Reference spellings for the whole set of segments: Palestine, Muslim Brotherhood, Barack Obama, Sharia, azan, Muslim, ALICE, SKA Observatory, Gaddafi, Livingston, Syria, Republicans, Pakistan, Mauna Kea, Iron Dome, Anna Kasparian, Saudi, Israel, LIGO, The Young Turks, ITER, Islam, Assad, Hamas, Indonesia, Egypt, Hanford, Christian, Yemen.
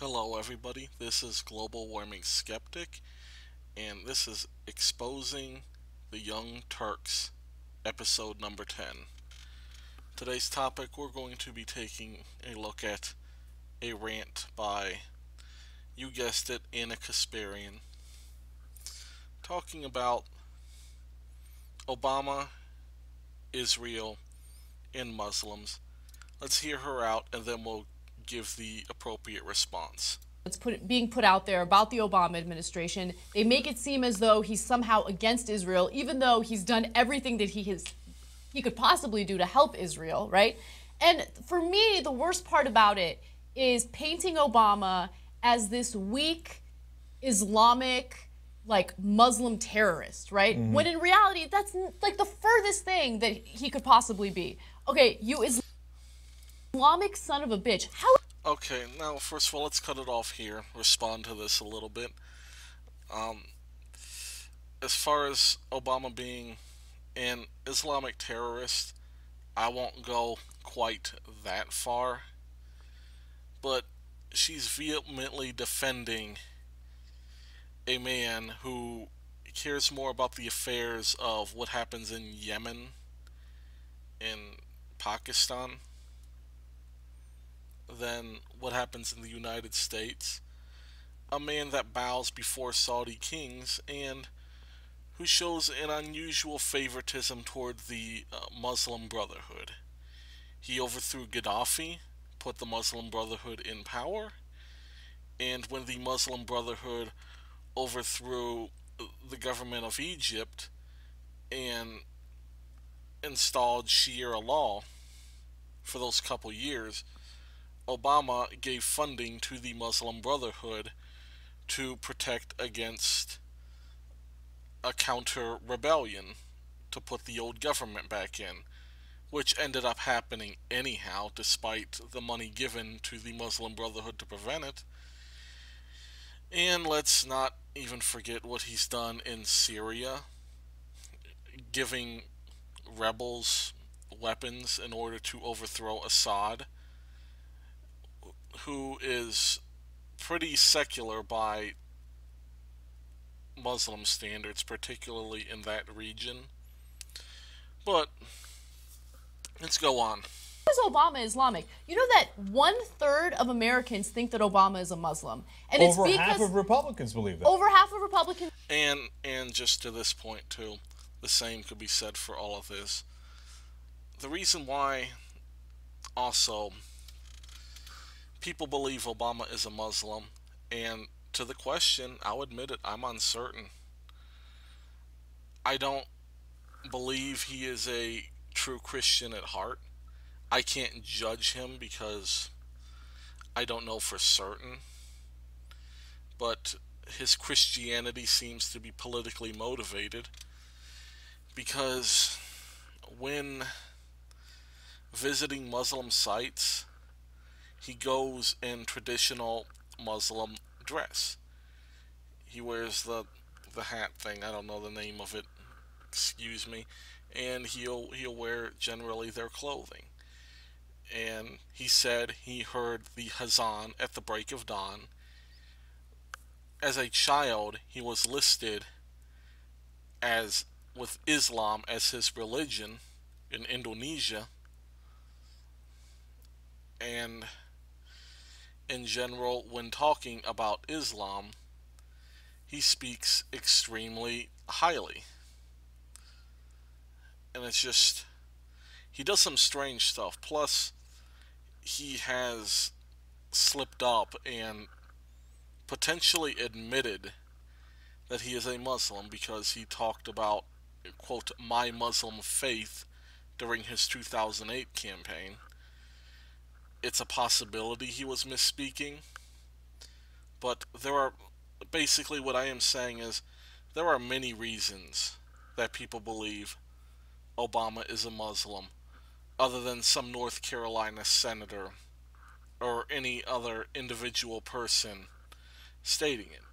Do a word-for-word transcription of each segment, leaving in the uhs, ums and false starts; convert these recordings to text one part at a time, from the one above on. Hello everybody, this is Global Warming Skeptic, and this is Exposing the Young Turks, episode number ten. Today's topic, we're going to be taking a look at a rant by, you guessed it, Anna Kasparian, talking about Obama, Israel, and Muslims. Let's hear her out, and then we'll give the appropriate response. It's put, being put out there about the Obama administration. They make it seem as though he's somehow against Israel, even though he's done everything that he has, he could possibly do to help Israel, right? And for me, the worst part about it is painting Obama as this weak Islamic, like, Muslim terrorist, right? Mm-hmm. When in reality, that's like the furthest thing that he could possibly be. Okay, you Islam Islamic son of a bitch. How? Okay, now first of all, let's cut it off here. Respond to this a little bit. Um, as far as Obama being an Islamic terrorist, I won't go quite that far. But she's vehemently defending a man who cares more about the affairs of what happens in Yemen and Pakistan than what happens in the United States, a man that bows before Saudi kings and who shows an unusual favoritism toward the uh, Muslim Brotherhood. He overthrew Gaddafi, put the Muslim Brotherhood in power, and when the Muslim Brotherhood overthrew the government of Egypt and installed Sharia law for those couple years, Obama gave funding to the Muslim Brotherhood to protect against a counter-rebellion to put the old government back in, which ended up happening anyhow, despite the money given to the Muslim Brotherhood to prevent it. And let's not even forget what he's done in Syria, giving rebels weapons in order to overthrow Assad, who is pretty secular by Muslim standards, particularly in that region. But let's go on. Is Obama Islamic? You know that one-third of Americans think that Obama is a Muslim. And over it's because half of Republicans believe that. Over half of Republicans. And, and just to this point, too, the same could be said for all of this. The reason why also people believe Obama is a Muslim, and to the question, I'll admit it, I'm uncertain. I don't believe he is a true Christian at heart. I can't judge him because I don't know for certain. But his Christianity seems to be politically motivated, because when visiting Muslim sites, he goes in traditional Muslim dress. He wears the the hat thing, I don't know the name of it, excuse me, and he'll he'll wear generally their clothing. And he said he heard the azan at the break of dawn. As a child, he was listed as with Islam as his religion in Indonesia, and in general, when talking about Islam, he speaks extremely highly. And it's just, he does some strange stuff. Plus, he has slipped up and potentially admitted that he is a Muslim, because he talked about, quote, my Muslim faith during his two thousand eight campaign. It's a possibility he was misspeaking, but there are, basically what I am saying is, there are many reasons that people believe Obama is a Muslim, other than some North Carolina senator or any other individual person stating it.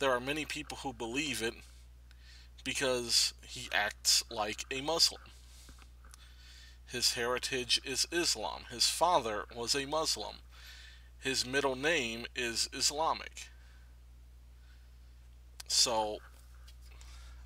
There are many people who believe it because he acts like a Muslim. His heritage is Islam. His father was a Muslim. his middle name is Islamic. So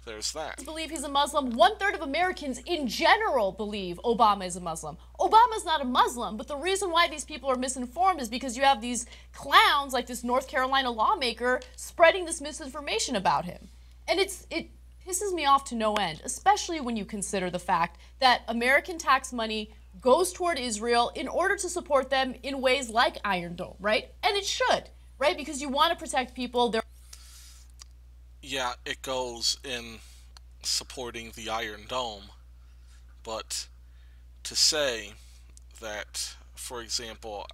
there's that. Believe he's a Muslim. One third of Americans in general believe Obama is a Muslim. Obama's not a Muslim, but the reason why these people are misinformed is because you have these clowns like this North Carolina lawmaker spreading this misinformation about him. And it's it pisses me off to no end, especially when you consider the fact that American tax money goes toward Israel in order to support them in ways like Iron Dome, right? And it should, right? Because you want to protect people. They're Yeah, it goes in supporting the Iron Dome, but to say that, for example,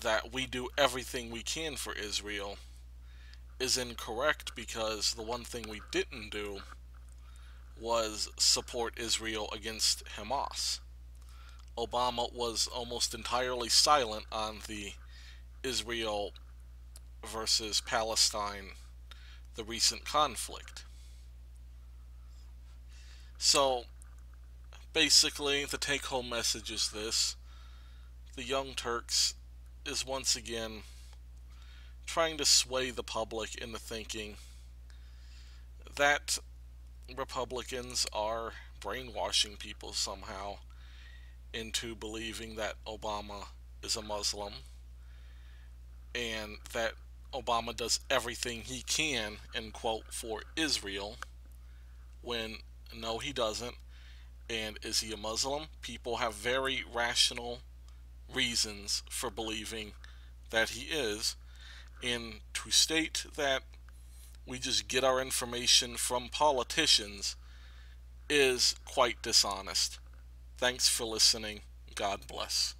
that we do everything we can for Israel is incorrect, because the one thing we didn't do was support Israel against Hamas. Obama was almost entirely silent on the Israel versus Palestine, the recent conflict. So basically the take-home message is this: the Young Turks is once again trying to sway the public into thinking that Republicans are brainwashing people somehow into believing that Obama is a Muslim and that Obama does everything he can, end quote, for Israel, when no, he doesn't. And is he a Muslim? People have very rational reasons for believing that he is. And to state that we just get our information from politicians is quite dishonest. Thanks for listening. God bless.